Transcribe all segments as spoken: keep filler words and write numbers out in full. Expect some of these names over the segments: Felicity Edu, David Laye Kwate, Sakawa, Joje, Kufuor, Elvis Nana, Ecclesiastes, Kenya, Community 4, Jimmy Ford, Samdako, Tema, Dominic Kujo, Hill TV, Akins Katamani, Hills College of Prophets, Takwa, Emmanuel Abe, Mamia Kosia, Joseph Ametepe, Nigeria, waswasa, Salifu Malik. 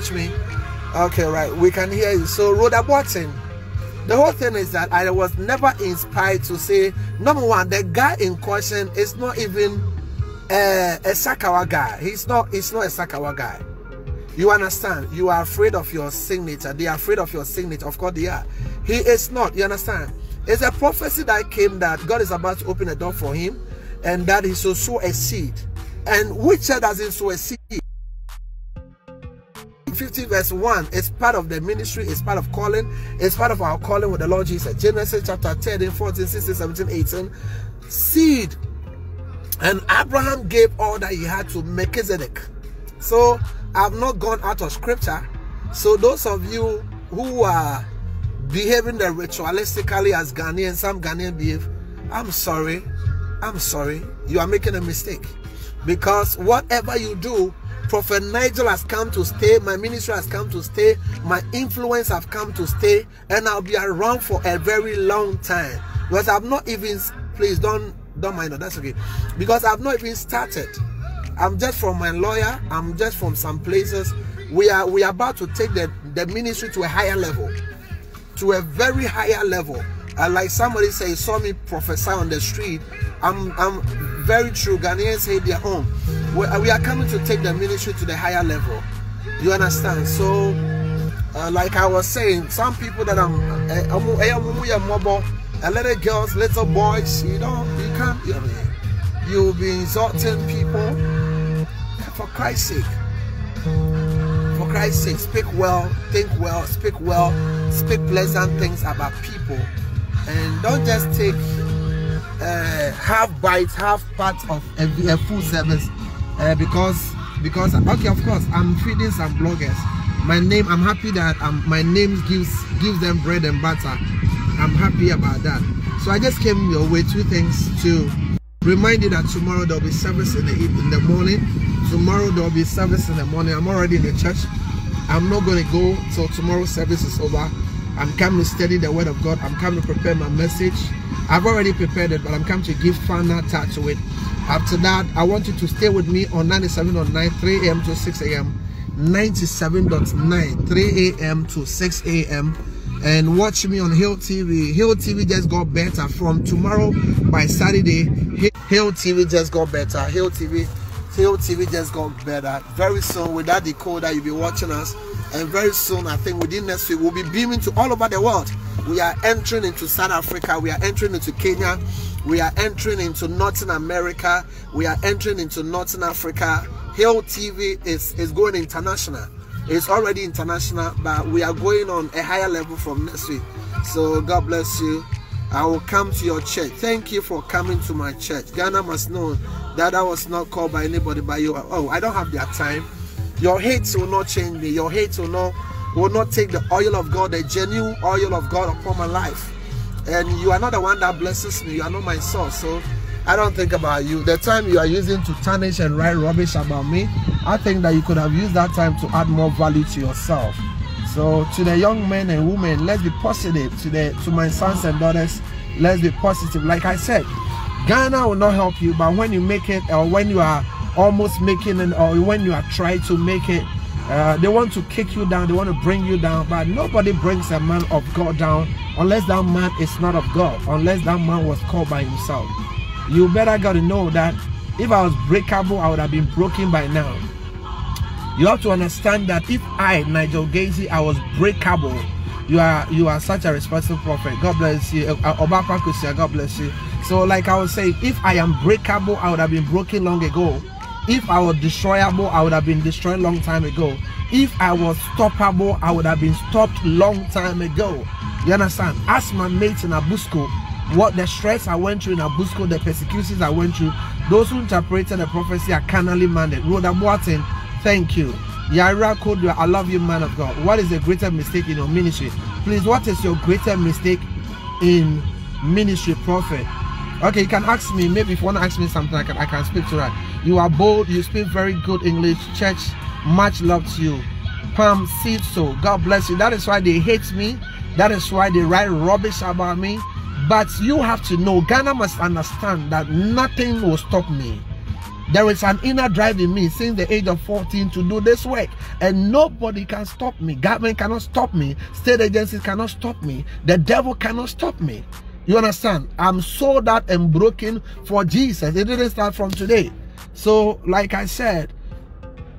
touch me. Okay, right. We can hear you. So, Rhoda Boateng. The whole thing is that I was never inspired to say, number one, the guy in question is not even a, a Sakawa guy. He's not, he's not a Sakawa guy. You understand? You are afraid of your signature. They are afraid of your signature. Of course they are. He is not. You understand? It's a prophecy that came that God is about to open a door for him and that he shall sow a seed. And which doesn't sow a seed? fifty verse one is part of the ministry, it's part of calling, it's part of our calling with the Lord Jesus. Genesis chapter thirteen, fourteen, sixteen, seventeen, eighteen. Seed. And Abraham gave all that he had to Melchizedek. So I've not gone out of scripture. So those of you who are behaving the ritualistically as Ghanaians, some Ghanaian behave, I'm sorry, I'm sorry, you are making a mistake. Because whatever you do, Prophet Nigel has come to stay, my ministry has come to stay, my influence has come to stay, and I'll be around for a very long time. Because I've not even, please don't don't mind, that's okay. Because I've not even started. I'm just from my lawyer, I'm just from some places. We are we are about to take the, the ministry to a higher level, to a very higher level. And like somebody said, saw me prophesy on the street. I'm I'm very true. Ghanaians hate their home. We are coming to take the ministry to the higher level. You understand? So, uh, like I was saying, some people that I'm, uh, little girls, little boys, you know, you can't, you know, you'll be insulting people. For Christ's sake, for Christ's sake, speak well, think well, speak well, speak pleasant things about people, and don't just take uh, half bites, half parts of a, a full service. Uh, because, because okay, of course, I'm feeding some bloggers. My name, I'm happy that um, my name gives gives them bread and butter. I'm happy about that. So I just came your way two things to remind you that tomorrow there'll be service in the in the morning. Tomorrow there'll be service in the morning. I'm already in the church. I'm not going to go till tomorrow's service is over. I'm coming to study the Word of God. I'm coming to prepare my message. I've already prepared it, but I'm coming to give final touch to it. After that, I want you to stay with me on ninety-seven point nine, three A M to six A M, ninety-seven point nine, three A M to six A M, and watch me on Hill T V. Hill T V just got better from tomorrow by Saturday. Hill T V just got better. Hill T V, Hill T V just got better. Very soon, with that decoder, you'll be watching us, and very soon, I think within next week, we'll be beaming to all over the world. We are entering into South Africa. We are entering into Kenya. We are entering into Northern America. We are entering into Northern Africa. Hill T V is, is going international. It's already international, but we are going on a higher level from next week. So God bless you. I will come to your church. Thank you for coming to my church. Ghana must know that I was not called by anybody by you. Oh, I don't have their time. Your hate will not change me. Your hate will not, will not take the oil of God, the genuine oil of God upon my life. And you are not the one that blesses me. You are not my source. So I don't think about you. The time you are using to tarnish and write rubbish about me, I think that you could have used that time to add more value to yourself. So to the young men and women, let's be positive. To the to my sons and daughters, let's be positive. Like I said, Ghana will not help you, but when you make it, or when you are almost making it, or when you are trying to make it, Uh, they want to kick you down, they want to bring you down, but nobody brings a man of God down unless that man is not of God, unless that man was called by himself. You better gotta know that if I was breakable, I would have been broken by now. You have to understand that if I, Nigel Gaisie, I was breakable, you are you are such a responsible prophet. God bless you. Obapa, God bless you. So like I was saying, if I am breakable, I would have been broken long ago. If I was destroyable, I would have been destroyed long time ago. If I was stoppable, I would have been stopped long time ago. You understand? Ask my mates in Abusco, what the stress I went through in Abusco, the persecutions I went through. Those who interpreted the prophecy are carnally minded. Rhoda Boateng, thank you. Yaira Kodua, I love you, man of God. What is the greater mistake in your ministry? Please, what is your greater mistake in ministry, prophet? Okay, you can ask me. Maybe if you want to ask me something, I can, I can speak to that. You are bold. You speak very good English. Church, much love to you. Palm seed so. God bless you. That is why they hate me. That is why they write rubbish about me. But you have to know, Ghana must understand that nothing will stop me. There is an inner drive in me since the age of fourteen to do this work, and nobody can stop me. Government cannot stop me. State agencies cannot stop me. The devil cannot stop me. You understand? I'm sold out and broken for Jesus. It didn't start from today. So, like I said,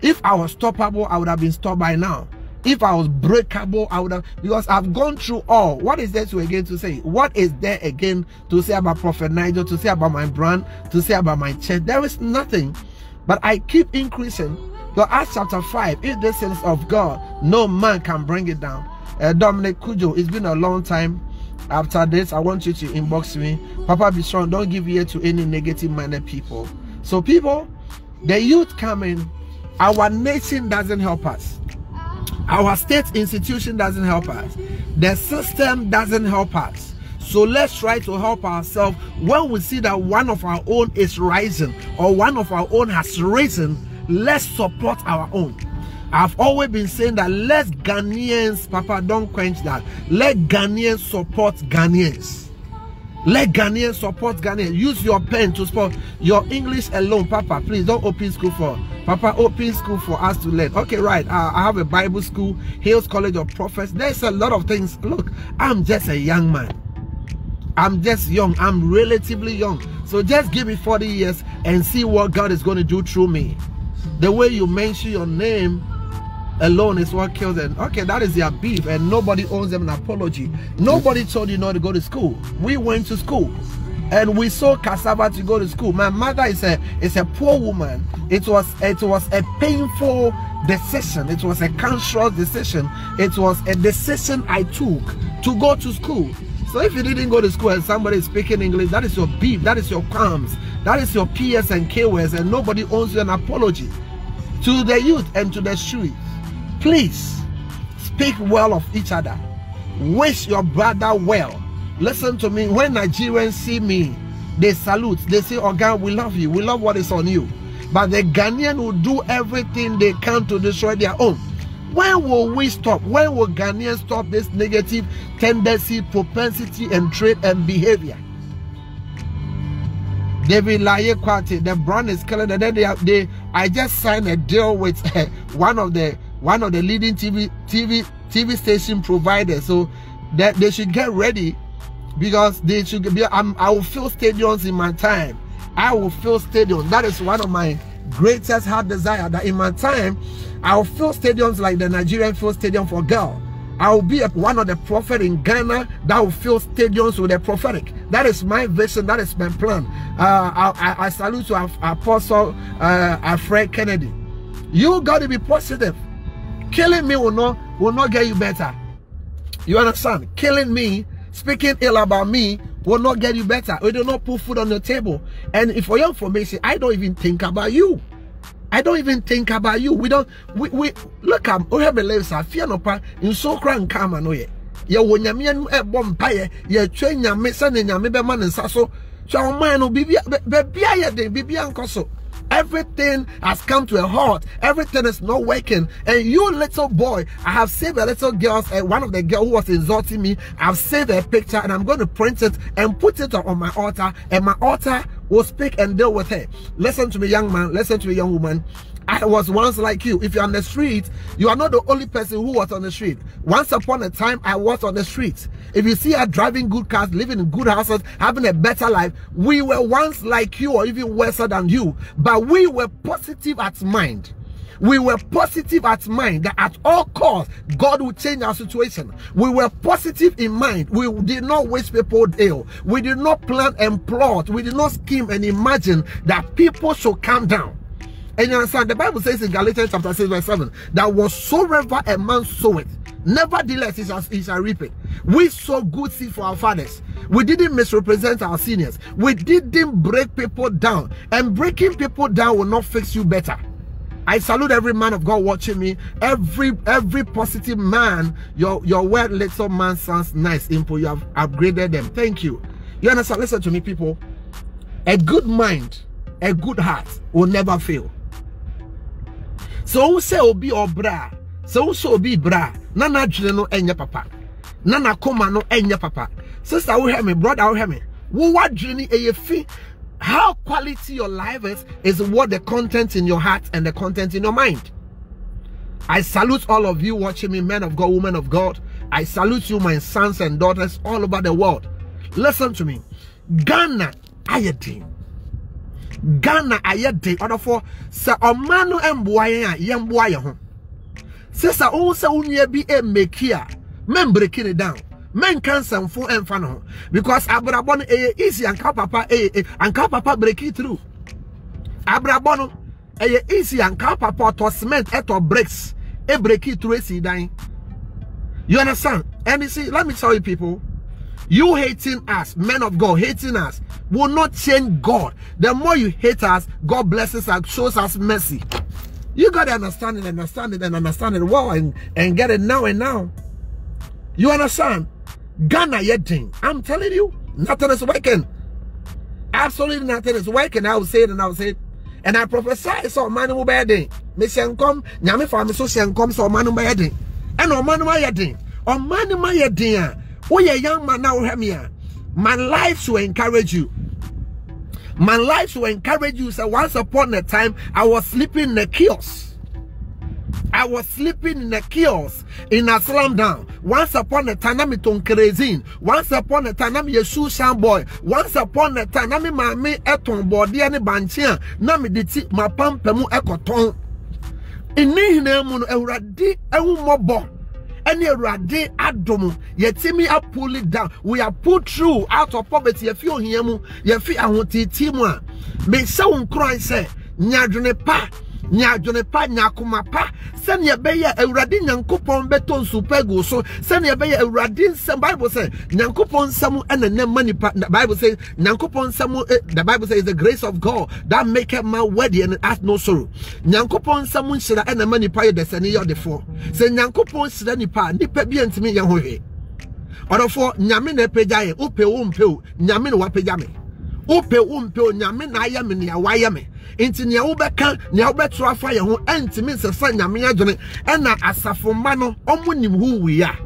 if I was stoppable, I would have been stopped by now. If I was breakable, I would have, because I've gone through all. What is there to again to say? What is there again to say about Prophet Nigel, to say about my brand, to say about my church? There is nothing. But I keep increasing. So Acts chapter five, if this is of God, no man can bring it down. Uh, Dominic Kujo, it's been a long time. After this, I want you to inbox me. Papa, be strong. Don't give ear to any negative-minded people. So people, the youth coming, our nation doesn't help us. Our state institution doesn't help us. The system doesn't help us. So let's try to help ourselves. When we see that one of our own is rising, or one of our own has risen, let's support our own. I've always been saying that let Ghanaians, Papa, don't quench that. Let Ghanaians support Ghanaians. Let Ghanaians support Ghanaians. Use your pen to support your English alone, Papa. Please don't open school for Papa. Open school for us to learn. Okay, right. Uh, I have a Bible school, Hills College of Prophets. There's a lot of things. Look, I'm just a young man. I'm just young. I'm relatively young. So just give me forty years and see what God is going to do through me. The way you mention your name alone is what kills them. Okay, that is their beef, and nobody owes them an apology. Nobody told you not to go to school. We went to school, and we saw cassava to go to school. My mother is a is a poor woman. It was it was a painful decision. It was a conscious decision. It was a decision I took to go to school. So if you didn't go to school and somebody is speaking English, that is your beef. That is your qualms. That is your P S and K Ws, and nobody owes you an apology. To the youth and to the street, please speak well of each other. Wish your brother well. Listen to me. When Nigerians see me, they salute. They say, "Oh God, we love you. We love what is on you." But the Ghanaian will do everything they can to destroy their own. When will we stop? When will Ghanaians stop this negative tendency, propensity, and trait and behavior? David Laye Kwate, the brand is killing. And then they, have, they, I just signed a deal with one of the. one of the leading T V T V T V station providers, so that they should get ready, because they should be. I'm, I will fill stadiums in my time. I will fill stadiums. That is one of my greatest heart desire. That in my time, I will fill stadiums like the Nigerian fill stadium for girl. I will be one of the prophet in Ghana that will fill stadiums with the prophetic. That is my vision. That is my plan. Uh, I, I, I salute to Apostle uh, Alfred Kennedy. You got to be positive. Killing me will not will not get you better. You understand? Killing me, speaking ill about me, will not get you better. We do not put food on the table. And for your information, I don't even think about you. I don't even think about you. We don't. We we look. I'm. We have believers. I fear no part. In so crying, come and know it. You when you mean a bomb pie, you train your mission and your maybe man and sasso. So man, be be be be a day, be be uncle so. Everything has come to a halt. Everything is not working. And you little boy, I have saved a little girl, uh, one of the girls who was insulting me. I've saved a picture and I'm going to print it and put it on my altar. And my altar will speak and deal with her. Listen to me, young man. Listen to me, young woman. I was once like you. If you're on the street, you are not the only person who was on the street. Once upon a time, I was on the street. If you see her driving good cars, living in good houses, having a better life, we were once like you or even worse than you. But we were positive at mind. We were positive at mind that at all costs, God would change our situation. We were positive in mind. We did not wish people ill. We did not plan and plot. We did not scheme and imagine that people should calm down. And you understand, the Bible says in Galatians chapter six verse seven, that whatsoever a man soweth, nevertheless he shall, he shall reap it. We sow good seed for our fathers. We didn't misrepresent our seniors. We didn't break people down. And breaking people down will not fix you better. I salute every man of God watching me. Every every positive man, your, your word little man sounds nice. Impo, you have upgraded them. Thank you. You understand? Listen to me, people. A good mind, a good heart will never fail. So who say obi obra? So who say obi bra? Nana jine no enye papa. Nana koma no enye papa. Sister, who hear me? Brother, who hear me? Who what jine eye fi? How quality your life is, is what the content in your heart and the content in your mind. I salute all of you watching me, men of God, women of God. I salute you, my sons and daughters all over the world. Listen to me. Ghana, ayedi. Ghana, ayedi. Order for sa omanu embuaya yembuaya hon. Se sa o se unyebi emekia. Men breaking it down. Men cancer and full and funnel because Abrabon eh, easy and Kapapa eh, eh, and Kapapa break it through. Abrabon eh, easy and Kapapa to cement at or breaks a eh, break it through. See dying. You understand? And you see, let me tell you, people, you hating us, men of God, hating us will not change God. The more you hate us, God blesses and shows us mercy. You gotta understand it, understand it, and understand it well, and, and get it now and now. You understand? Ghana yet, I'm telling you, nothing is working. Absolutely nothing is working. I will say it and I will say it. And I prophesy so man will be heading. Me shenkom, nyame fa me so shenkom so man will be heading. And on man will be heading. On man will be heading. Oh yeah, young man now hear me. My life should encourage you. My life should encourage you. So once upon a time, I was sleeping in the kiosk. I was sleeping in a kiosk in a slum down. Once upon a time, I'm ton crazy. Once upon a time, I'm a shoe boy. Once upon a time, I'm my me eton body and a banchian. Nami did my pump a mu ecoton. In me, Namun, a radi, a woman, and a radi adomu. Yet, Timmy, I pull it down. We are put through out of poverty. If you hear me, if you are wanting Timua, may someone cry, say, Nyadrene pa. Nya jonepa nya kumapa send ye be ya awrade nyankopon beton supergo so send ye be ya awrade sem Bible say nyankopon samu enene mani Bible says nyankopon samu the Bible says the grace of God that maketh man worthy and hath no sorrow nyankopon samu nshira ene mani pa de sene yo de fo say nyankopon shira nipa nipa bi antimi ye hohwe orofo nyame na peja ye ope wo mpeo nyame na wapeja me ope wo mpeo nyame na ayame ne awayame Inti niya ubeka, niya ubetu wafa ya huu Enti minisasa nyamiya jone Ena asafumano, omu ni who we are.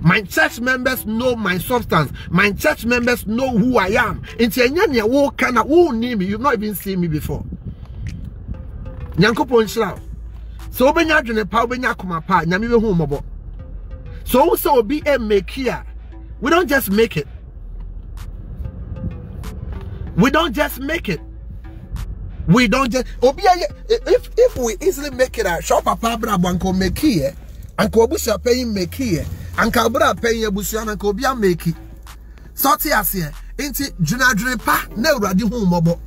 My church members know my substance. My church members know who I am. Inti enya niya uu kana, uu ni me. You've not even seen me before. Nyankupo nshilao. So ube nya jone pa, ube nya kumapa. Nyamiwe huu mabo. So use obi e make here. We don't just make it. We don't just make it. We don't just if if we easily make it a shop a pabra banko make here and kobusha pay make here and kabra pay busian and kobia make it. Sorty as here into Juna Dripa Neura di Humobo.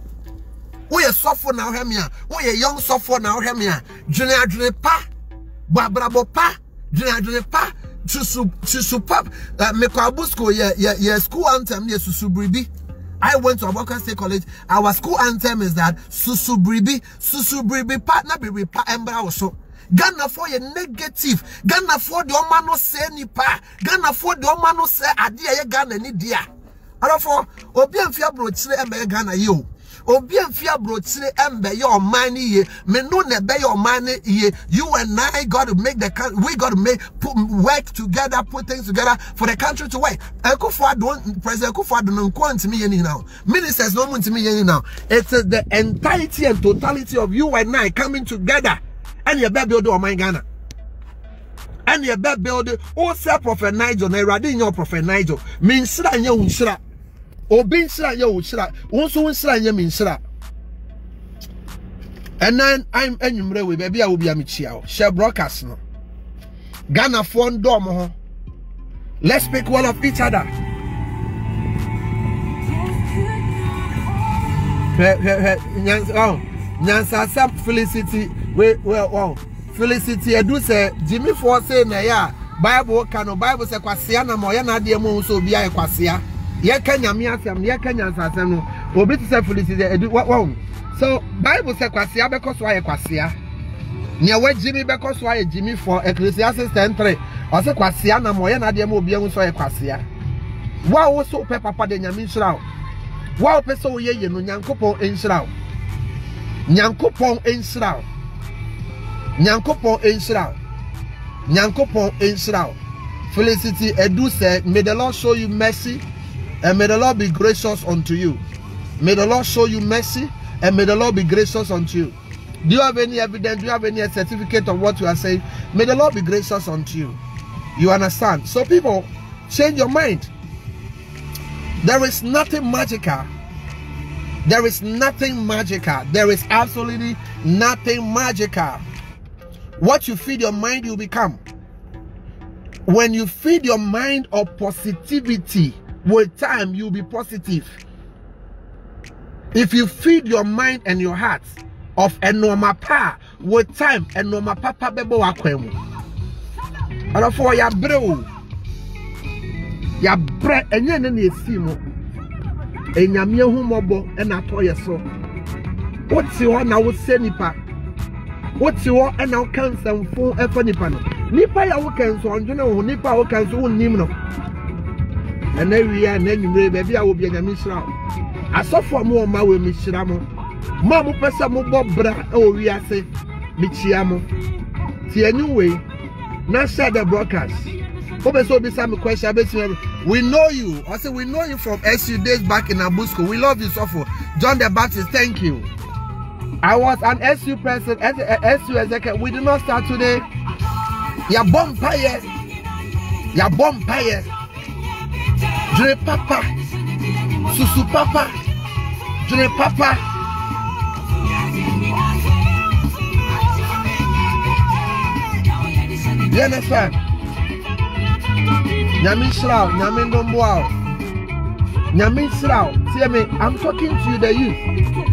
We a software now hemia. We a young software now hemia. Juna Dripa Babrabo Pa Juna Dripa Chusu Chusupa Mekwabusko ye ye ye school anthem ye susubribi. I went to Abubakar State College. Our school anthem is that Susubribi, Susubribi partner be pa embra also. Ghana for your negative. Ghana for the omano say ni pa. Ghana for the omano say adia ye Ghana ni dia. And for obi enfia bro chile embe Ghana yo. Obi enfia bro chile embe your money ye. Me no nebe your money ye. You and I got to make the country. We got to make put, work together, put things together for the country to work. President Kufuor don't want to me any now. Ministers don't want to me any now. It's the entirety and totality of you and I coming together. And your baby build on my Ghana. And your baby build all self Prophet Nigel. They radin your Prophet Nigel. Min shira and your shira. Obin shira and your shira. Also shira and your min shira. And then I'm enumerate with baby. I will be a michiao. Share broadcast no. Ghana phone door moho. Let's speak well of each other. Oh, Nyansa Felicity. Wait, well, oh, Felicity. I do say Jimmy Ford say na ya Bible kano Bible say kwasia na moya na de mo so bia e kwasia. Ye Kenya mi asem, ye Kenya asem no. Obi say Felicity I do wow. So Bible say kwasia be koso aye kwasia. Nya we Jimmy be koso aye Jimmy for Ecclesiastes ten three. I say kwasia na moye na de mo bia nso e kwasia. Wa wo so pe papa de nyame nsirawo. Wa wo pe so wo ye ye no nyankopon ensirawo. Nyankopon ensirawo. Nyankopon ensirawo. Nyankopon ensirawo. Felicity Edu said, may the Lord show you mercy and may the Lord be gracious unto you. May the Lord show you mercy, and may the Lord be gracious unto you. Do you have any evidence? Do you have any certificate of what you are saying? May the Lord be gracious unto you. You understand? So people, change your mind. There is nothing magical. There is nothing magical. There is absolutely nothing magical. What you feed your mind, you become. When you feed your mind of positivity, with time, you'll be positive. If you feed your mind and your heart of enoma pa, with time, enoma pa pa bebo wakwemu. And for your bro, your bre, and your name is Simo, and your mere humobo, and I told you so. What's your one? I would say nipa. What's your one? And I'll cancel and phone F N I P A N O. Nipa, I will cancel, and you know, Nipa will cancel Nimno. And every year, and anyway, baby, I will be in a Mishra. I saw for more my way, Mishramo. Mamma Pessa Mobra, oh, we are saying, Michiamo. See, anyway, now share the broadcast. Hope so be some question. We know you. I say, we know you from S U days back in Abusco. We love you so for John the Baptist. Thank you. I was an S U president, S U executive. We do not start today. You're bomb payers. You're bomb payers. Dre Papa, Susu Papa, Dre Papa. You understand? Nyamin Shrao, Nyamin Domboao, Nyamin Shrao. See me, I'm talking to you, the youth.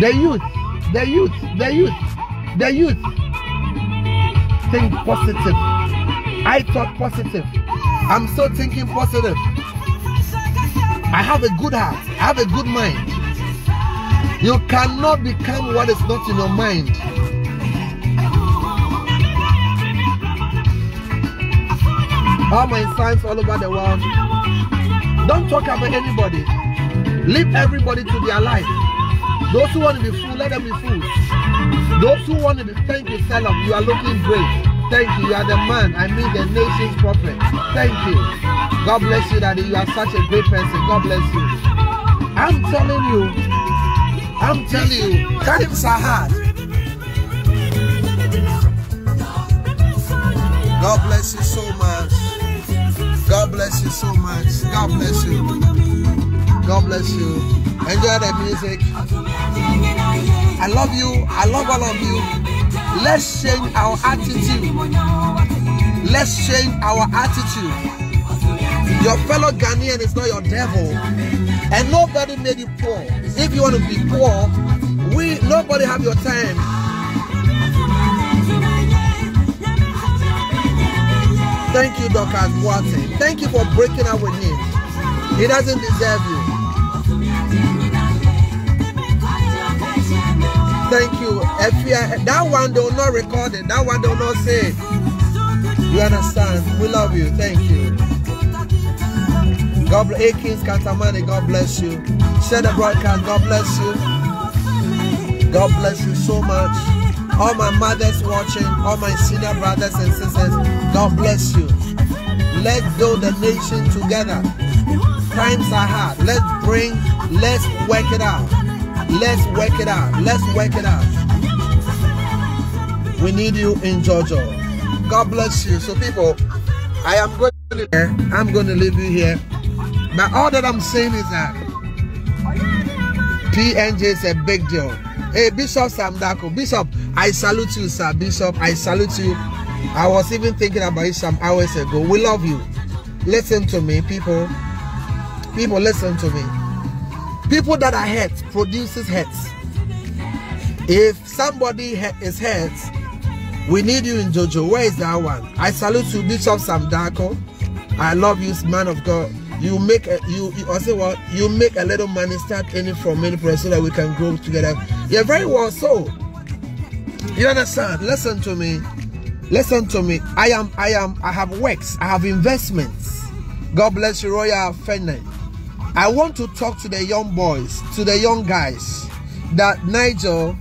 The youth, the youth, the youth, the youth. Think positive. I talk positive. I'm still thinking positive. I have a good heart. I have a good mind. You cannot become what is not in your mind. All my sons all over the world, don't talk about anybody. Leave everybody to their life. Those who want to be fooled, let them be fooled. Those who want to be thank you, Salam. You are looking great. Thank you, you are the man, I mean the nation's prophet. Thank you. God bless you, Daddy. You are such a great person. God bless you. I'm telling you, I'm telling you, times are hard. God bless you so much. God bless you so much. God bless you. God bless you. Enjoy the music. I love you. I love all of you. Let's change our attitude. Let's change our attitude. Your fellow Ghanaian is not your devil. And nobody made you poor. If you want to be poor, we nobody have your time. Thank you, Doctor Boateng. Thank you for breaking up with him. He doesn't deserve you. Thank you. If you are, that one they will not record it. That one they will not say. You understand? We love you. Thank you. God bless you. Akins Katamani, God bless you. Share the broadcast. God bless you. God bless you so much. All my mothers watching, all my senior brothers and sisters, God bless you. Let's build the nation together. Times are hard. Let's bring, let's work it out. Let's work it out. Let's work it out. We need you in Georgia. God bless you. So people, I am going to live here. I'm going to leave you here. But all that I'm saying is that P N J is a big deal. Hey, Bishop Samdako. Bishop, I salute you, sir. Bishop, I salute you. I was even thinking about it some hours ago. We love you. Listen to me, people. People, listen to me. People that are hurt produces hurt. If somebody is hurt, we need you in Jojo. Where is that one? I salute you, Bishop Samdako. I love you, man of God. You make a, you, you also what you make a little money, start earning from any person so that we can grow together. You're very well so. You understand? Listen to me. Listen to me. I am I am I have works. I have investments. God bless you, Royal Fennan. I want to talk to the young boys, to the young guys, that Nigel,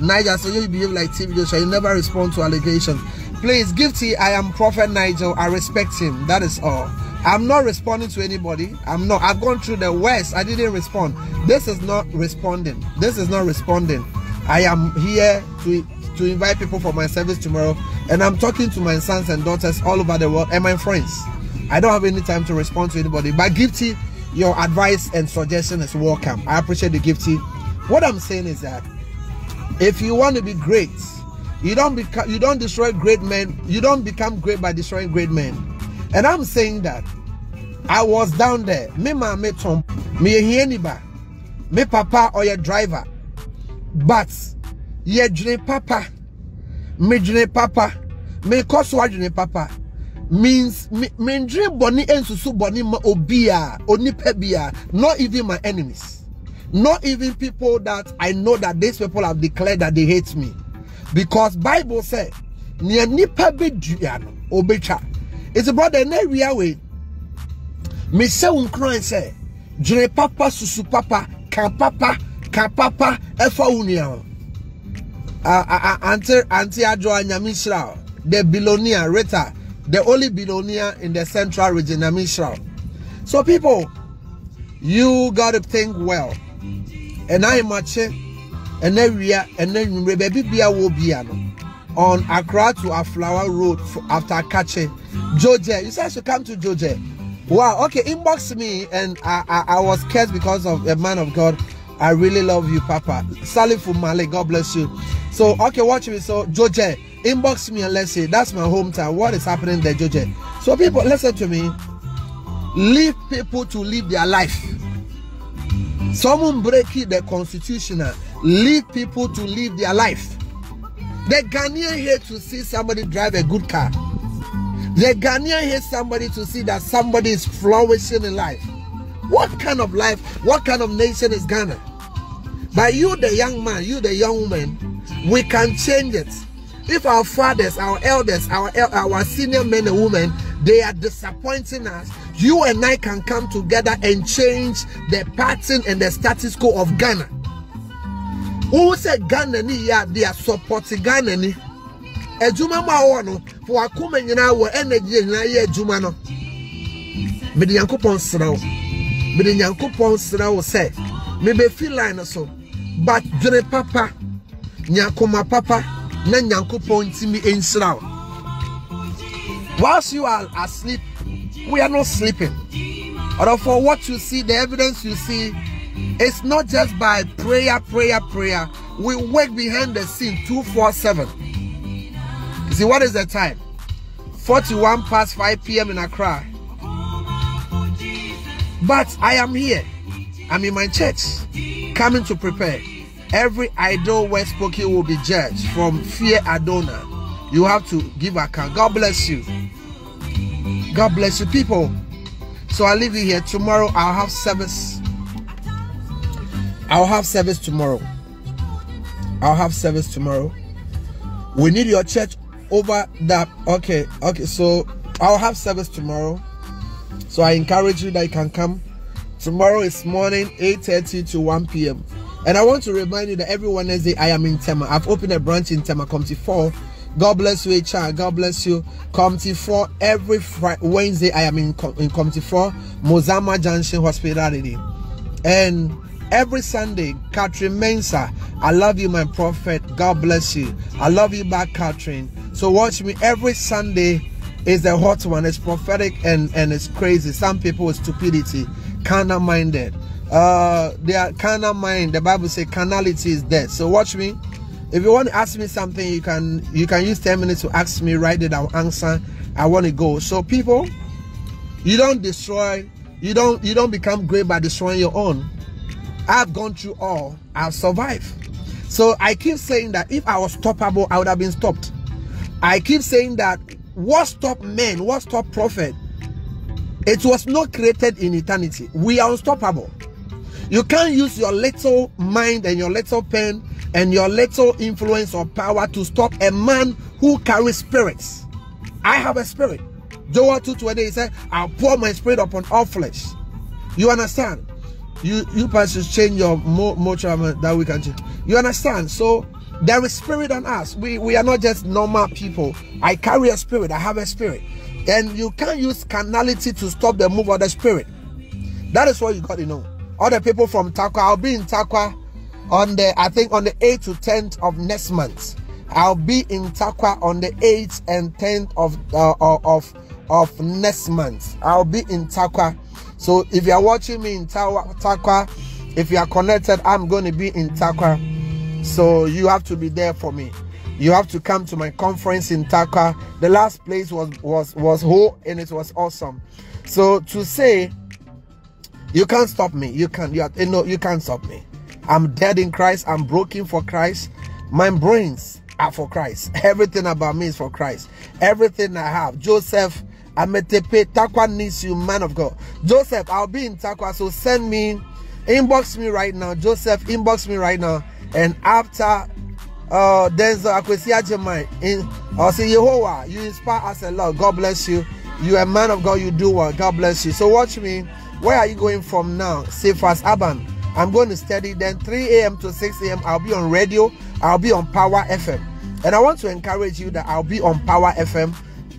Nigel, so you behave like T V Joshua, you never respond to allegations. Please, give tea, I am Prophet Nigel, I respect him, that is all. I'm not responding to anybody. I'm not. I've gone through the worst. I didn't respond. This is not responding. This is not responding. I am here to to invite people for my service tomorrow, and I'm talking to my sons and daughters all over the world and my friends. I don't have any time to respond to anybody. But Gifty, your advice and suggestion is welcome. I appreciate the Gifty. What I'm saying is that if you want to be great, you don't become, you don't destroy great men. You don't become great by destroying great men. And I'm saying that I was down there. Me ma me tom me hieniba me papa or your driver, but ye june papa me june papa me koswa june papa means me me june boni ensusu boni ma obia oni pebia. Not even my enemies, not even people that I know that these people have declared that they hate me, because Bible says ni ni pebe diano obecha. It's about the name we are with. Me say un crying say, June papa susu papa can papa can papa efa union. Ah ah until until I join Yamishra, the Bilonia Rita, the only Bilonia in the central region Yamishra. So people, you gotta think well. And I match and then we are and then baby be a wobiano. On Accra to Aflawa Road after Kache, Joje. You said I should come to Joje. Wow, okay, inbox me, and I, I, I was cursed because of a man of God. I really love you, Papa. Salifu Male, God bless you. So, okay, watch me. So, Joje, inbox me and let's see. That's my hometown. What is happening there, Joje? So, people, listen to me. Leave people to live their life. Someone break it, the constitution. Leave people to live their life. The Ghanaian hate to see somebody drive a good car. The Ghanaian hate somebody to see that somebody is flourishing in life. What kind of life, what kind of nation is Ghana? But you the young man, you the young woman, we can change it. If our fathers, our elders, our, el our senior men and women, they are disappointing us, you and I can come together and change the pattern and the status quo of Ghana. Who said Ghana ni ya they are supporting Ghana ni? Ejuma ma wono for akuma nyina wo energy nyina ye ejuma no. Me de Yakobon sra wo. Me de Yakobon sra wo say. Me be feel line so. But June papa, Nyakoma papa, na Yakobon ntimi ensra wo. Whilst you are asleep, we are not sleeping. Or for what you see, the evidence you see, it's not just by prayer, prayer, prayer. We work behind the scene two four seven. You see, what is the time? forty-one past five p m in Accra. But I am here. I'm in my church, coming to prepare. Every idle word spoken will be judged. From fear Adonai, you have to give account. God bless you. God bless you, people. So I leave you here. Tomorrow I'll have service. I'll have service tomorrow. I'll have service tomorrow. We need your church over that. Okay, okay. So I'll have service tomorrow. So I encourage you that you can come. Tomorrow is morning, eight thirty to one p m And I want to remind you that every Wednesday I am in Tema. I've opened a branch in Tema, Community four. God bless you, H R. God bless you. Community four, every Friday, Wednesday I am in, in Community four, Mozama Junction Hospitality. And every Sunday, Catherine Mensah, I love you, my prophet. God bless you. I love you back, Catherine. So watch me. Every Sunday is the hot one. It's prophetic and, and it's crazy. Some people with stupidity, carnal-minded. Uh, they are carnal-minded. The Bible says carnality is dead. So watch me. If you want to ask me something, you can you can use ten minutes to ask me. Write it, I'll answer. I want to go. So people, you don't destroy. You don't you don't become great by destroying your own. I've gone through all. I've survived. So I keep saying that if I was stoppable, I would have been stopped. I keep saying that what stopped men, what stopped prophet, it was not created in eternity. We are unstoppable. You can't use your little mind and your little pen and your little influence or power to stop a man who carries spirits. I have a spirit. Joel two twenty, he said, I'll pour my spirit upon all flesh. You understand? You you pastors change your more more that we can change. You understand? So there is spirit on us. We we are not just normal people. I carry a spirit. I have a spirit. And you can't use carnality to stop the move of the Spirit. That is what you got to know. All the people from Takwa, I'll be in Takwa on the, I think on the eighth to tenth of next month. I'll be in Takwa on the eighth and tenth of, uh, of, of next month. I'll be in Takwa. So if you are watching me in Takwa, if you are connected, I'm going to be in Takwa. So you have to be there for me. You have to come to my conference in Takwa. The last place was was was Ho, and it was awesome. So to say, you can't stop me. You can't. You, you know, you can't stop me. I'm dead in Christ. I'm broken for Christ. My brains are for Christ. Everything about me is for Christ. Everything I have. Joseph, Ametepe, Takwa needs you, man of God. Joseph, I'll be in Takwa. So send me, inbox me right now. Joseph, inbox me right now. And after uh there's a question in or say Yehovah, you inspire us a lot. God bless you. You are a man of God, you do well. God bless you. So watch me. Where are you going from now? Say first Aban. I'm going to study, then three A M to six A M I'll be on radio, I'll be on Power F M. And I want to encourage you that I'll be on Power F M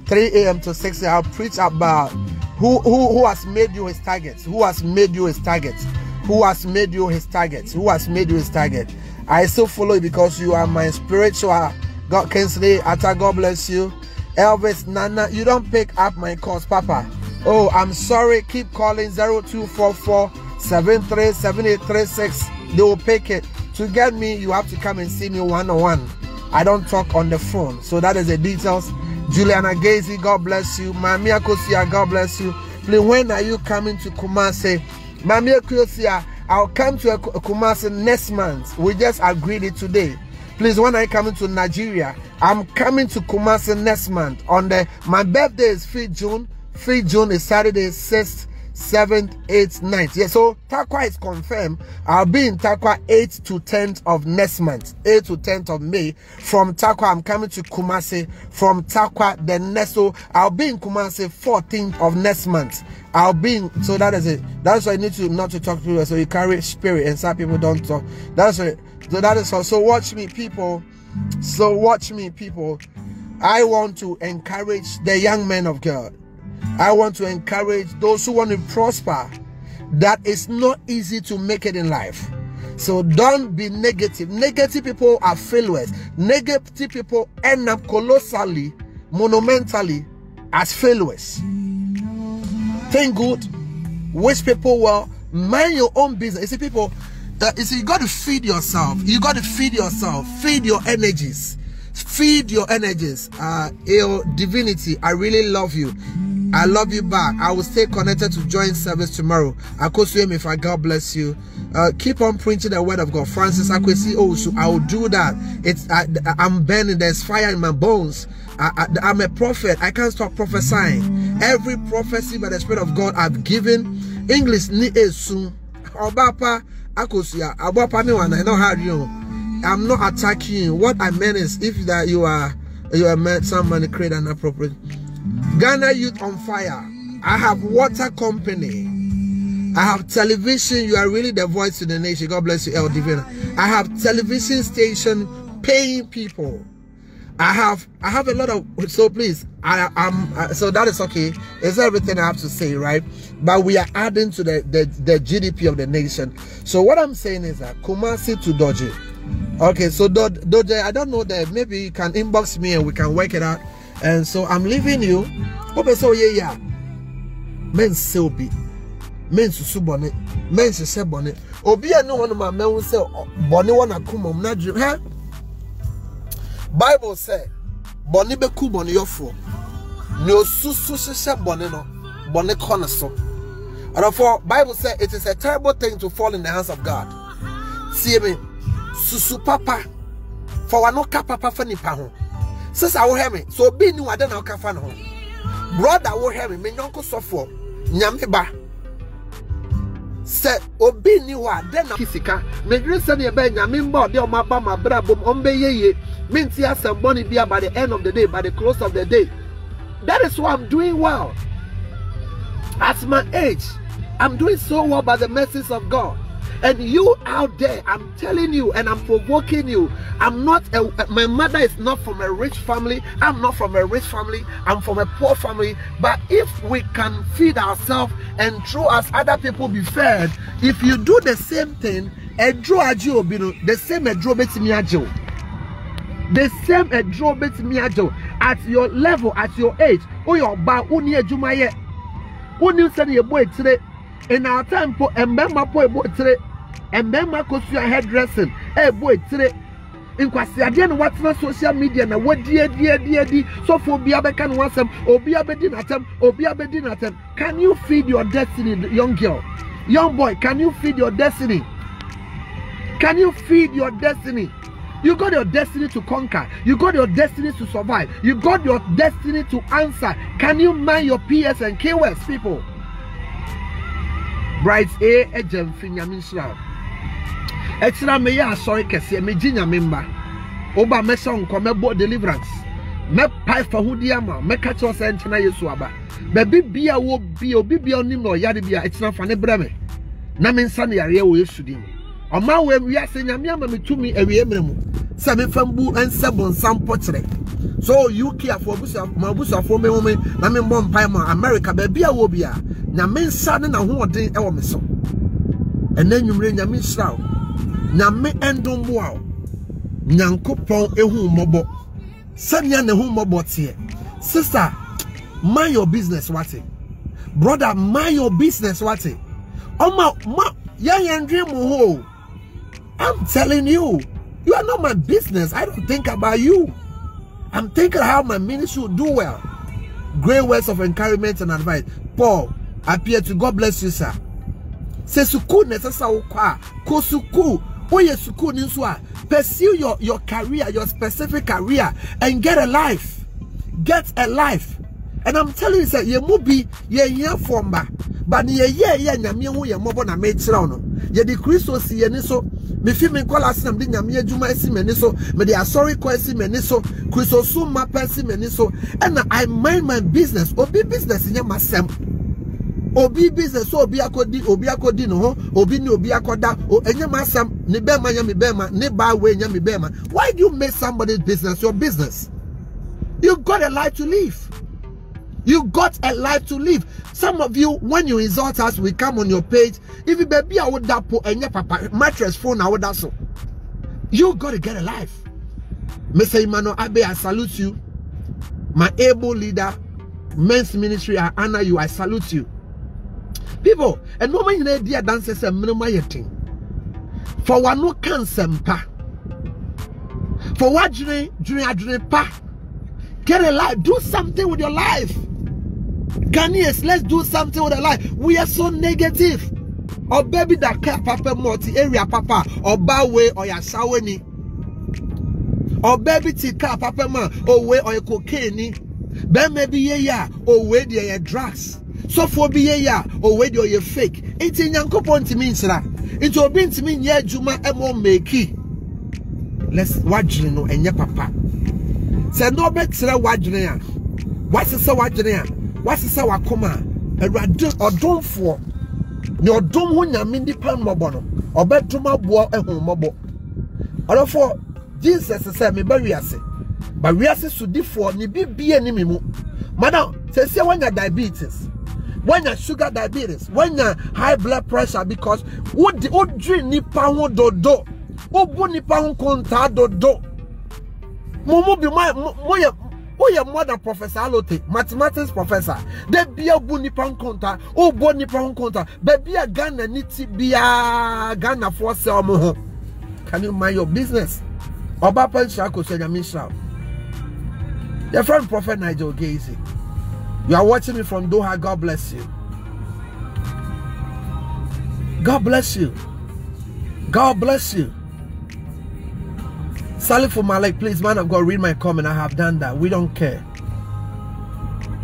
three A M to six A M I'll preach about who who who has made you his targets, who has made you his targets, who has made you his targets, who has made you his target. I still follow you because you are my spiritual. God, Kinsley, Atta, God bless you. Elvis, Nana, you don't pick up my calls, Papa. Oh, I'm sorry. Keep calling zero two four four, seven three seven eight three six. They will pick it. To get me, you have to come and see me one-on-one. I don't talk on the phone. So that is the details. Juliana Gaisie, God bless you. Mamia Kosia, God bless you. Please, when are you coming to Kumasi? Mamia Kosia, I'll come to Kumasi next month. We just agreed it today. Please, when I come to Nigeria, I'm coming to Kumasi next month. On the my birthday is fifth June. fifth June is Saturday, sixth, seventh, eighth, ninth. Yeah, so Takwa is confirmed. I'll be in Takwa eighth to tenth of next month, eighth to tenth of May. From Takwa, I'm coming to Kumasi. From Takwa, the next, so I'll be in Kumasi fourteenth of next month. I'll be in, so that is it. That's why I need to not to talk to people. So you carry spirit, and some people don't talk. That's why. So that is all. So watch me, people. So watch me, people. I want to encourage the young men of God. I want to encourage those who want to prosper, that it's not easy to make it in life. So don't be negative. Negative people are failures. Negative people end up colossally, monumentally as failures. Think good, wish people well, mind your own business. You see, people, uh, you see, you got to feed yourself. You got to feed yourself. Feed your energies. Feed your energies. Uh, your divinity, I really love you. I love you back. I will stay connected to join service tomorrow. Akosuye Mifa, God bless you. Uh, keep on preaching the word of God. Francis Akwesi Osu, I will do that. It's I, I'm burning. There's fire in my bones. I, I, I'm a prophet. I can't stop prophesying. Every prophecy by the Spirit of God I've given. English ni esu. Obapa Akosuya. Obapa miwana. I know how you. I'm not attacking you. What I meant is, if that you are you are meant someone create an appropriate. Ghana Youth on Fire. I have water company. I have television. You are really the voice to the nation. God bless you, El Divina. I have television station paying people. I have I have a lot of, so please, I am, so that is okay. It's everything I have to say, right? But we are adding to the, the, the G D P of the nation. So what I'm saying is that Kumasi to Doji. Okay, so Doji, I don't know that maybe you can inbox me and we can work it out. And so I'm leaving you. Ope so yeah yeah. Men sell be. Men to subonnet. Men to sell bonnet. Obi I know one of my men will sell bonnet one a kumom na dream. Huh? Bible said bonnet be ku bonnet yofo. No susu sell bonnet no. Bonnet corner so. And therefore Bible said it is a terrible thing to fall in the hands of God. See me. Susu papa. For one no ka papa fani pahon. Since I will hear me, so be new. I don't know how far home. Brother will hear me. Me uncle suffer. Nyameba. Say, obi new. I don't know kisika. Me just say nyameba. Nyamimba. They omaba mabra boom. Ombe yeye. Me ntia somebody be by the end of the day, by the close of the day. That is why I'm doing well. At my age, I'm doing so well by the mercies of God. And you out there, I'm telling you and I'm provoking you. I'm not a, my mother is not from a rich family. I'm not from a rich family. I'm from a poor family. But if we can feed ourselves and through us other people be fed, if you do the same thing, the same the same at your level, at your age, in our time, and Mamma Poe Botre, and Mamma Cosia hairdressing, a boy today. In Quasiadian, what's not social media, and what dear, dear, dear, dear, so for Biabekan was them, or Biabedin at them, or Biabedin at them. Can you feed your destiny, young girl? Young boy, can you feed your destiny? Can you feed your destiny? You got your destiny to conquer. You got your destiny to survive. You got your destiny to answer. Can you mind your P S and K W S, people? Brides A agent Finamisra. Extra Maya sorry Kessia Mijina member. Oba Messon come board deliverance. Me pipe for Hudiama, me catch us and China Yesuaba. Baby Bia will be obi on him or Yadibia, it's not funny breme. Namin Sunny are you shooting. On my way, we are saying Yamiamami to me every emblem. Seven Fambu and Sabon Sam Portrait. So you care for Busa, Mabusa for me woman, Namin Bompima, America, baby, I will be. Na men sane na ho ode e wo me so ena nwumre nya me sraw na me endom boa nyankopon ehu mobo sania na hu mobo tie. Sister, mind your business what it. Brother, mind your business what it. Oma ma yan dream ho. I'm telling you, you are not my business. I don't think about you. I'm thinking how my ministry will do well. Great words of encouragement and advice. Paul appear to God bless you, sir. Say suku nesasa ukwa kosuku oye suku ninswa. Pursue your your career, your specific career, and get a life. Get a life. And I'm telling you, sir, ye mubi ye ye formba, but ye ye ye nyami hu ye mobo na mechira no. Ye di Kristo si ye niso. Me fi me call asinam di nyami ye juma esi me niso. Me di asori ko esi me niso. Kristo su ma pesi me niso. And I mind my business. Obi business inye masem. Obi business obi akodi obi akodi no ho obi ni obi akoda o enye masam ni bema nya mi bema ni ba we nya mi bema. Why do you make somebody's business your business? You got a life to live. You got a life to live. Some of you, when you insult us, we come on your page. If you baby I would that po enye papa mattress phone I would that so. You got to get a life. Mister Emmanuel Abe, I salute you. My able leader, men's ministry, I honor you. I salute you. People, and no man in dear dances and minimum yetting. For one no cancer, pa. For what dream, dream, dream, pa. Get a life, do something with your life. Ghanaians, let's do something with our life. We are so negative. Or baby that care, papa, multi area, papa, or bow way, or your saweni. Or baby tika, papa, man, or way, or your cocaine. Then maybe, yeah, or way, your drugs. So for be yeah, or whether you're fake, it's in Yankopon to mean, sir. It will be to mean, yeah, Juma and one makey. Let's watch you know, and your papa. Say no better watching. What's the sour genea? What's the sour coma? A radu or don't for your dome when you're mindy pan mobono or bedroom up war and home mobo. Or for Jesus, I said, me bury us. But we are so different, ni be be any mimo. Madam, say, when you're diabetes. When your sugar diabetes, when your high blood pressure, because what the old dream ni pound do do, what boni pound conta do do. Mumu be my moya, oya mother professor Alote, mathematics professor. They be a boni pound conta, oh boni pound conta. Baby a Ghana niti be a Ghana for sale mo. Can you mind your business? Oba pen shako se jamin shab. Your friend Prophet Nigel Gaisie. You are watching me from Doha. God bless you. God bless you. God bless you. Salifu Malik, please, man of God, read my comment. I have done that. We don't care.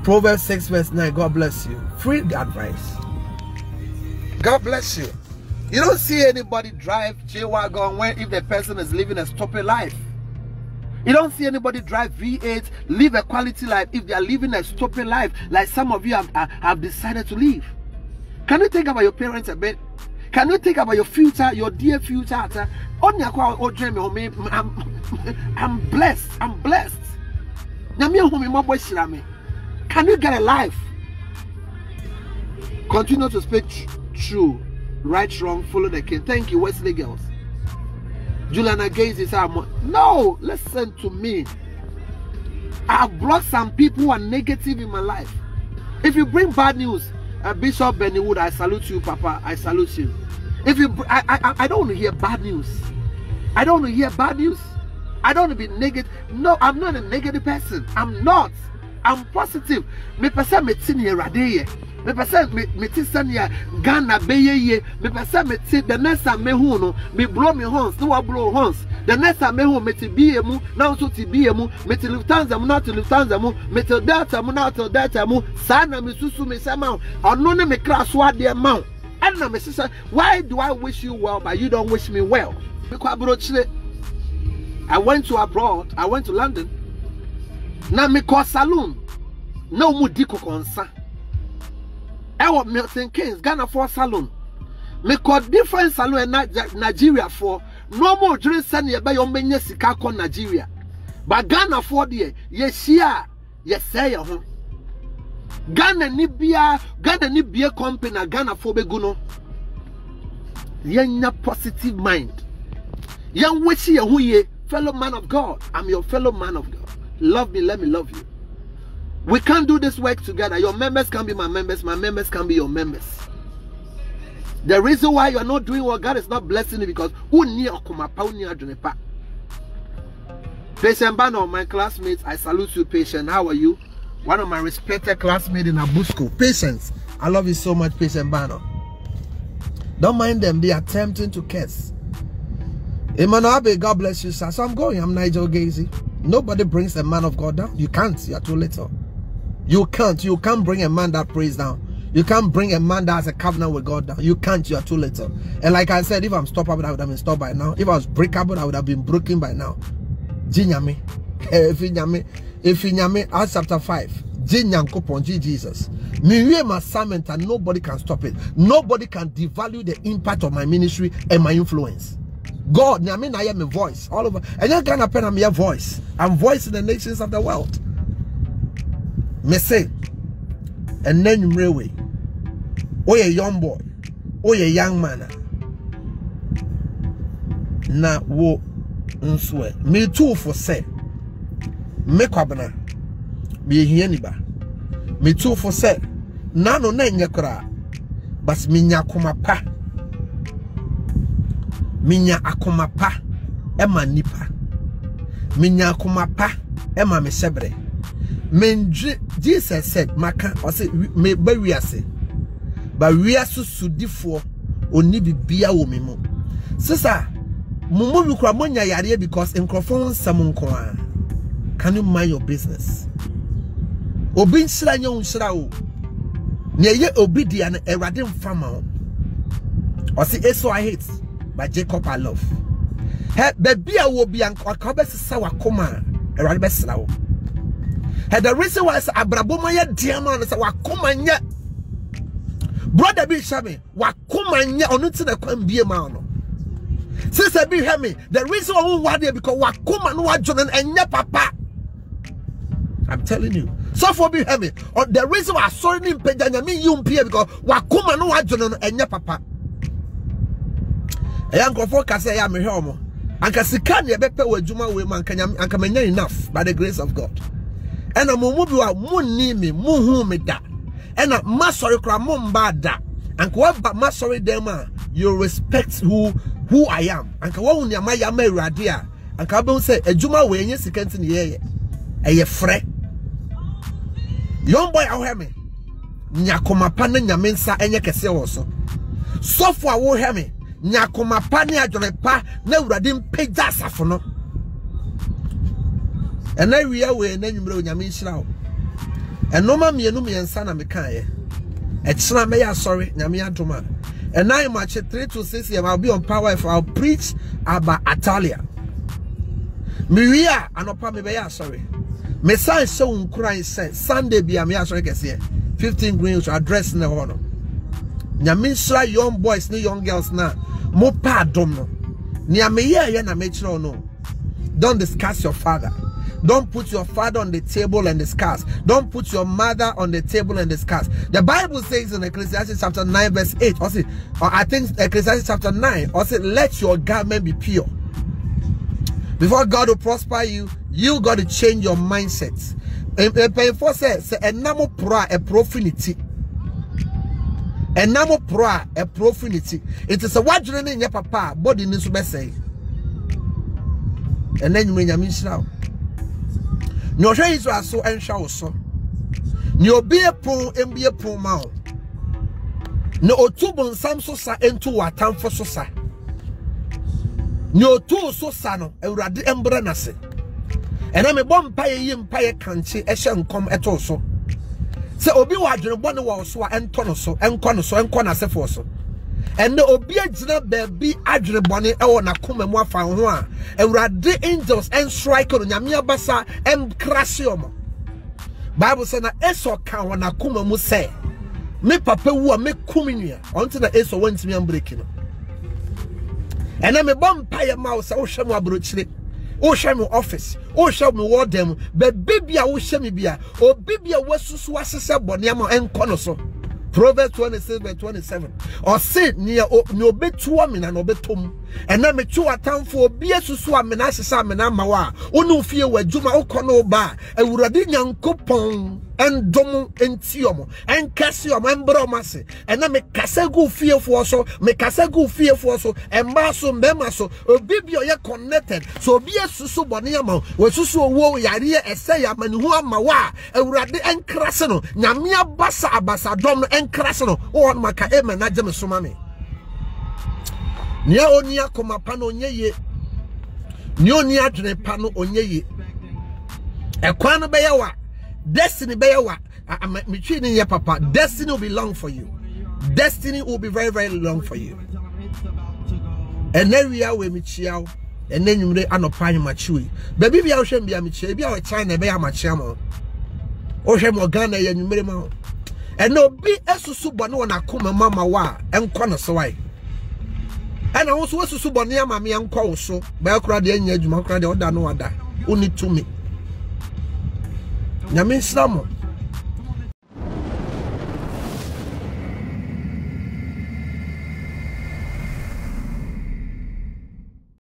Proverbs six, verse nine. God bless you. Free advice. God bless you. You don't see anybody drive J-Wagon when if the person is living a stupid life. You don't see anybody drive V eight, live a quality life if they are living a stupid life like some of you have, have decided to live. Can you think about your parents a bit? Can you think about your future, your dear future? I'm blessed. I'm blessed. Can you get a life? Continue to speak true, right, wrong, follow the king. Thank you, Wesley Girls. Juliana Gaze is our mom. No, listen to me. I've blocked some people who are negative in my life. If you bring bad news, uh, Bishop Benny Wood, I salute you, Papa. I salute you. If you, I, I, I don't want to hear bad news. I don't want to hear bad news. I don't want to be negative. No, I'm not a negative person. I'm not. I'm positive. Me person me tin here radeye. Me person me me tin stand here Ghana beyeye. Me person me tin the next time me hu no me blow me horns. No I blow horns. The next time me hu me ti biye mu now so ti biye mu me ti Lufthansa mu now ti Lufthansa mu me ti Delta mu now ti Delta mu. Sana me susu me sama. Ono ne me kraswa de ma. Ana me sister. Why do I wish you well but you don't wish me well? I went to abroad. I went to London. Na me call saloon. No mu diko konsa. I was Milton Keynes, Ghana for saloon. Me call different saloon in Nigeria for no more drink send ye by your menye sika kon Nigeria. But Ghana for the ye share ye say ho. Ghana ni bia, Ghana ni bia company Ghana for be guno. Ye nya positive mind. Ye wechi ye hu ye fellow man of God. I'm your fellow man of God. Love me, let me love you. We can't do this work together. Your members can be my members, my members can be your members. The reason why you are not doing what God is not blessing you because Patient Banner, my classmates, I salute you, Patient. How are you? One of my respected classmates in Abusco. Patience, I love you so much, Patient Banner. Don't mind them, they are tempting to curse. Emmanuel, God bless you, sir. So I'm going, I'm Nigel Gaisie. Nobody brings a man of God down. You can't. You are too little. You can't. You can't bring a man that prays down. You can't bring a man that has a covenant with God down. You can't. You are too little. And like I said, if I'm stoppable, I would have been stopped by now. If I was breakable, I would have been broken by now. Jinyame. Efinyame. Efinyame. Acts chapter five. Jinyankopon. Jesus. Miwe masamenta. Nobody can stop it. Nobody can devalue the impact of my ministry and my influence. God, I mean, I am a voice all over. And you're gonna pen, I'm your voice. I'm voicing the nations of the world. Me say, and then you railway. Oh, a young boy. Oh, a young man. Na wo unswe. Me too for say. Me kwabana. Me hieniba. Me too for say. Na no na nyakura. Bas me nyakuma pa. Minya akomapa ema nipa. Minya akomapa ema mesebre. Menje Jesus said maka or say me ba wiase. Ba wiase sudifo oni bibia wo memo. Sister, mumu bikura monya yare because enkrofon nsam nkoa. Can you mind your business? Obi nshira nya unshira o. Na ye obi dia na Ewrade mfama o. Or say eso I hate. By Jacob, I love. Hey, baby, I will be uncle. Sawakoma, a rabbi slow. Hey, the reason why Abraboma yet diamond is Wakoma yet. Brother Bishami, Wakoma yet on it to the coin be a man. Since I be me, the reason why they because Wakoma no John and your papa. I'm telling you. So for be me, or the reason why I saw him pay than me, you pay because Wakoma no John and your papa. A young girl can say, I am a homo. And can see, can you better with Juma women and can be enough by the grace of God? And a Mumubua, Moon Nimi, Muhumida, and a Masori Kramumbada, and Kwaba Masori Dema, you respect who who I am. And Kawan Yamaya Radia, and Kabon say, a Juma way, yes, you can't hear a fre. Young boy, I'll hear me. Nyakoma Panan Yamensa and Yakase also. So far, will hear me. Nyakoma pani ajonepa ne urade mpega asafo no ena wiya we na nwumre onyame nhyira o enoma mienu miensa na meka ye e kira me ya sorry nyame adoma ena im ache three to six a m I'll be on Power F M. I'll preach about Atalia miwia anopa me be ya sorry me san se unkran se Sunday bia me ya sorry kese fifteen greens address ne ho no Nyaminsra young boys, ni young girls na. Mo pa dom no. Nyameye ye na mechro no. Don't discuss your father. Don't put your father on the table and discuss. Don't put your mother on the table and discuss. The Bible says in Ecclesiastes chapter nine verse eight, or, see, or I think Ecclesiastes chapter nine, or say, let your garment be pure. Before God will prosper you, you got to change your mindset. Painful says, enamo pra a profanity. Enamo pra a profanity. It is a what you in your papa, body needs to be say. And then you mean now. No shades are so and shall so. No beer pool and beer pool mouth. No two bon sam sosa and two are time for sosa. No two so sano and radi embranase. And I'm a bomb pie yim pie country, a shall come at also. So obi wadrin one was so and tonoso and conoso and conase for so. And the obedience baby adre bonnie or nakum and wafa and radi angels and strike on Yamia Basa and crashium. Bible says na eso can one akuma mu say. Me papa woo me kuminia until the eso went me and breaking. And I'm a bomb pie mouse, oh shamwa brochli, oh sham office, oh shall me ward them, but baby I will shame be a or baby I was suasa boniamo and conoso. Proverbs twenty-six verse twenty-seven. Or say near obey two women and obey two. And now me two a time for be a susua menasisa menamawa. Unu fear where Juma Okono ba. And Uradian Copon and Domo and Tiomo and Cassium and Bromasi. And now me Cassago fear for so, me Cassago fear for so, and Maso Memaso, or Bibio ye connected. So be a susu boniamo, where susu wo yaria essaya manua mawa. And Radi and Crasano, Namia Basa Abasa Dom and Crasano, or Maca Eman Najem Sumami. Nya onia koma pano onyeye. Nya onia dwene pano onyeye. Ekwa no beyawa. Destiny beyawa. Me twi ni ye papa. Destiny will be long for you. Destiny will be very very long for you. Enewia we me chiao. Enenwumre anopa nyu machiwi. Ba bibia wo hwe mbia me chiao. Bia wo China be ya machia mo. Wo hwe mo Ghana ya nwumre ma ho. Eno bi esusu bone wona koma mama wa enko no so wai. And I also was to subornia, mammy, and call so. Belcrad, the engagement, crowd, or dano, or that. Only to me. Yamin Slamo.